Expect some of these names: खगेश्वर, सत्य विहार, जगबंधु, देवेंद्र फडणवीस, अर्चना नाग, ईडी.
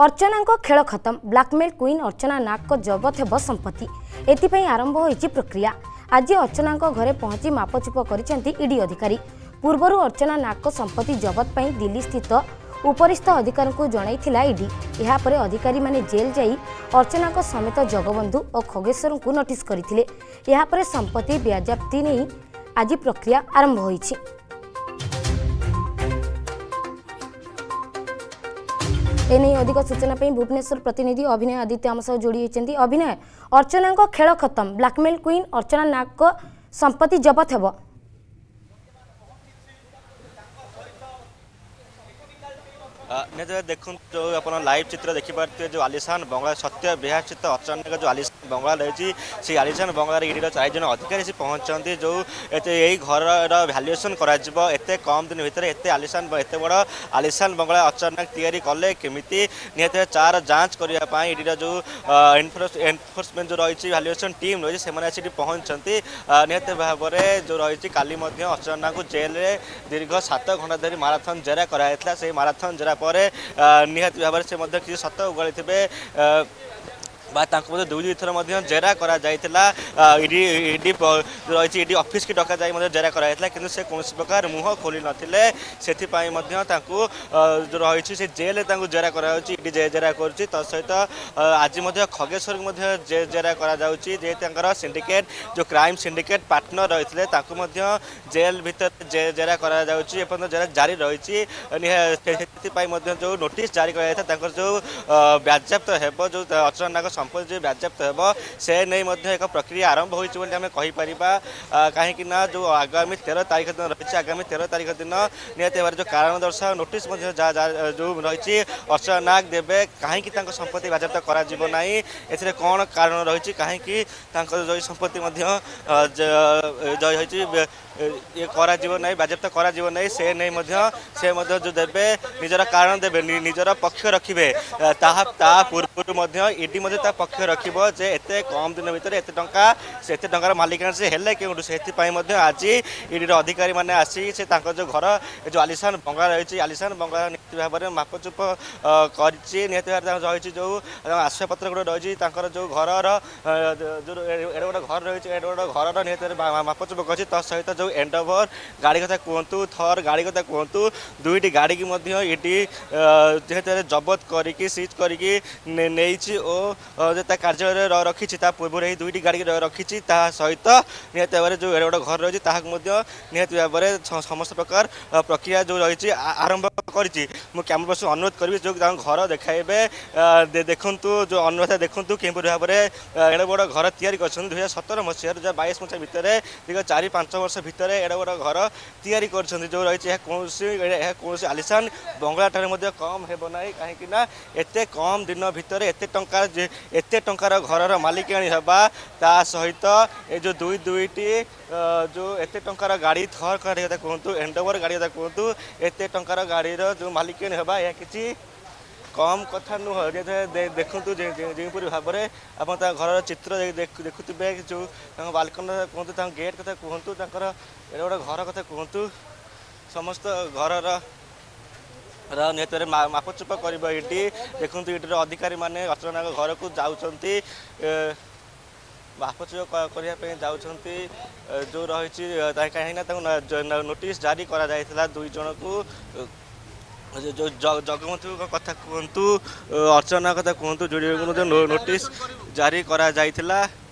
अर्चना को खेल खत्म। ब्लैकमेल क्वीन अर्चना नाग को जबत हेब संपत्ति। एथपाई आरंभ होइछि प्रक्रिया। आज अर्चना घरे पहुंची मापचुप करिसेंती ईडी अधिकारी। पूर्वर अर्चना नाग को संपत्ति जबत पई दिल्ली स्थित उपरिस्थ अधिकारी को जनईला ईडी। यापर अधिकारी माने जेल जाई अर्चना को समेत जगबंधु और खगेश्वर को नोटिस करते। यापर संपत्ति ब्याजप्ति नहीं आज प्रक्रिया आरंभ होइछि। एने अधिक सूचना पे भुवनेश्वर प्रतिनिधि अभिनय आदित्य आम सह जोड़ी होती। अभिनय, अर्चना को खेल खत्म। ब्लैकमेल क्वीन अर्चना नाग को संपत्ति जबत हेब। निजे देखु जो आप लाइव चित्र देखिपारे जो आलिशान बंगला सत्य विहार स्थित अर्चना जो आलिशान बंगला रही से आलिशान बंगला ईडी चार जन अधिकारी से पहुंचते जो यही घर भैल्युएसन करते कम दिन भर एत आलिशान एत बड़ आलिशान बंगला अर्चना तैयारी कले केमी निहत चार जांच करने ईडी जो एनफोर्समेंट जो रही भैल्युएसन टीम रही से पहुंचती निहत भाव में जो रही काली अर्चना को जेल में दीर्घ 7 घंटा धरी माराथन जेरा कराइला। से माराथन जेरा पर निहत भाव से किसी सत उगाड़ी थे दुई थर जेरा रही ईडी ऑफिस की डका जाए जेरा कराइला कि से कौन प्रकार मुह खोली नथिले से रही से जेल जेरा करी जेरा कर सहित आज खगेश्वर को जेरा कर सिंडिकेट जो क्राइम सिंडिकेट पार्टनर रही जेल भर जेरा कर जेरा जारी रही जो नोटिस जारी कर जो व्याज्याप्त हेब जो अर्चना नाग संपत्ति व्याज्याप्त हेब से नहीं एक प्रक्रिया आरंभ होईपर कहीं जो आगामी 13 तारीख दिन रही आगामी 13 तारीख दिन निहत भाव जो कारण दर्शा नोटिस जो रही अर्चना नाग देवे कहीं संपत्ति व्याज्याप्त करा ए कौन कारण रही कहीं संपत्ति ये व्याज्याप्त कराई से नहीं जो देवे निजर कारण देवे निजर पक्ष रखिबे पूर्व ईडी पक्ष रखे एत कम दिन भर एत टंका से टंकार मालिकाना से हेले क्यों से आज ईडी अधिकारी मैंने आसी से जो घर जो आलिशान बंगला रही आलिशान बंगला निहत भाव में मापचुप कर जो आश्रयपत्र गुड़ा रही जो घर गोटे घर रही घर निहत मापचुप कर सहित जो एंडोवर गाड़ी कथा कहतु थर गाड़ी कथा कहतु दुईटी गाड़ी की ईडी निहत जबत करके सीज करके कार्यालय रखी पूर्व ही दुईटी गाड़ी रखी सहित निहत भाव जो एडे घर रही निहत भाव में समस्त प्रकार प्रक्रिया जो रही आरंभ करती। कैमरा पर्सन अनुरोध करी जो घर देखाइबे देखु जो अनुरोध देखु कि भाव में एडे बड़ घर तैयारी कर 2017 मसीह 2022 मसीहा भितर दीर्घ 4-5 वर्ष भितर एडे बड़ घर तैयारी कर जो रही कौन आलिशान बंगला ठारे कम हेबना कहीं एत कम दिन भितर एत टंकार घर मालिकाणी हवा ता सहित ए जो दुईटी जो एत टंकार गाड़ी थर गाड़ी कथा कहतु एंडोवर गाड़ी कथा कहतु एत टंकार गाड़ी जो मालिकाणी हवा यह कि कम कथा नुह देखु जेपरी भाव में आप घर चित्र देखुवे जो बालकन कहतु गेट कथा कहतु गोटे घर कथा कहतु समस्त घर निहत मापचुप कर देखु ईडी अधिकारी मैंने अर्चना घर को मापचुप करने जो रही कहीं नोटिस जारी करा दुई जन को जो जगबंधु कथा कहतु अर्चना कथा कहतु जोड़ी नोटिस जारी करा।